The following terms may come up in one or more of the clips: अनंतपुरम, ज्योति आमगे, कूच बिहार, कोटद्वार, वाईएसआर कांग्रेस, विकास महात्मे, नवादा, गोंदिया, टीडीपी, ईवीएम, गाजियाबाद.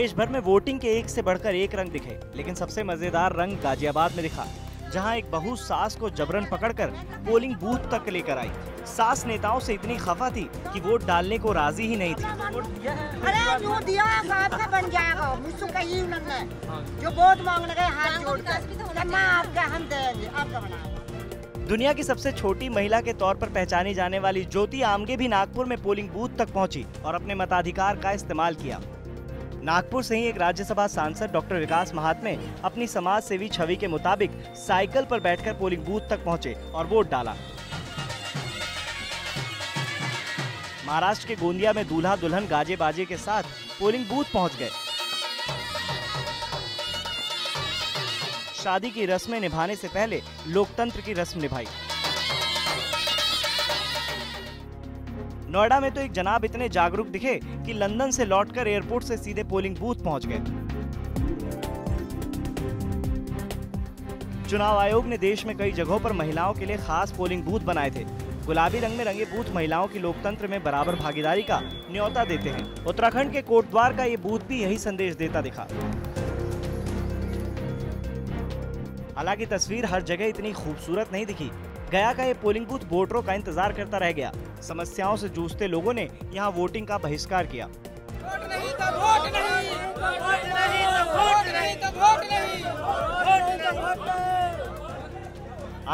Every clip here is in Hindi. देश भर में वोटिंग के एक से बढ़कर एक रंग दिखे, लेकिन सबसे मजेदार रंग गाजियाबाद में दिखा, जहां एक बहू सास को जबरन पकड़कर पोलिंग बूथ तक लेकर आई। सास नेताओं से इतनी खफा थी कि वोट डालने को राजी ही नहीं थी। दुनिया की सबसे छोटी महिला के तौर पर पहचानी जाने वाली ज्योति आमगे भी नागपुर में पोलिंग बूथ तक पहुंची और अपने मताधिकार का इस्तेमाल किया। नागपुर से ही एक राज्यसभा सांसद डॉक्टर विकास महात्मे अपनी समाज सेवी छवि के मुताबिक साइकिल पर बैठकर पोलिंग बूथ तक पहुंचे और वोट डाला। महाराष्ट्र के गोंदिया में दूल्हा दुल्हन गाजे बाजे के साथ पोलिंग बूथ पहुंच गए। शादी की रस्में निभाने से पहले लोकतंत्र की रस्म निभाई। नोएडा में तो एक जनाब इतने जागरूक दिखे कि लंदन से लौटकर एयरपोर्ट से सीधे पोलिंग बूथ पहुंच गए। चुनाव आयोग ने देश में कई जगहों पर महिलाओं के लिए खास पोलिंग बूथ बनाए थे। गुलाबी रंग में रंगे बूथ महिलाओं की लोकतंत्र में बराबर भागीदारी का न्योता देते हैं। उत्तराखंड के कोटद्वार का ये बूथ भी यही संदेश देता दिखा। हालांकि तस्वीर हर जगह इतनी खूबसूरत नहीं दिखी। गया का ये पोलिंग बूथ वोटरों का इंतजार करता रह गया। समस्याओं से जूझते लोगों ने यहां वोटिंग का बहिष्कार किया।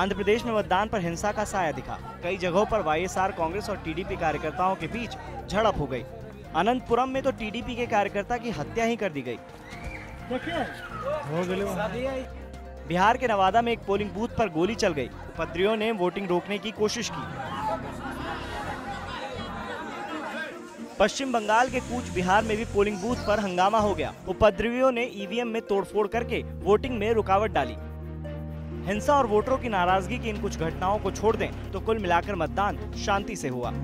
आंध्र प्रदेश में मतदान पर हिंसा का साया दिखा। कई जगहों पर वाईएसआर कांग्रेस और टीडीपी कार्यकर्ताओं के बीच झड़प हो गई। अनंतपुरम में तो टीडीपी के कार्यकर्ता की हत्या ही कर दी गई। बिहार के नवादा में एक पोलिंग बूथ पर गोली चल गई। उपद्रवियों ने वोटिंग रोकने की कोशिश की। पश्चिम बंगाल के कूच बिहार में भी पोलिंग बूथ पर हंगामा हो गया। उपद्रवियों ने ईवीएम में तोड़फोड़ करके वोटिंग में रुकावट डाली। हिंसा और वोटरों की नाराजगी की इन कुछ घटनाओं को छोड़ दें तो कुल मिलाकर मतदान शांति से हुआ।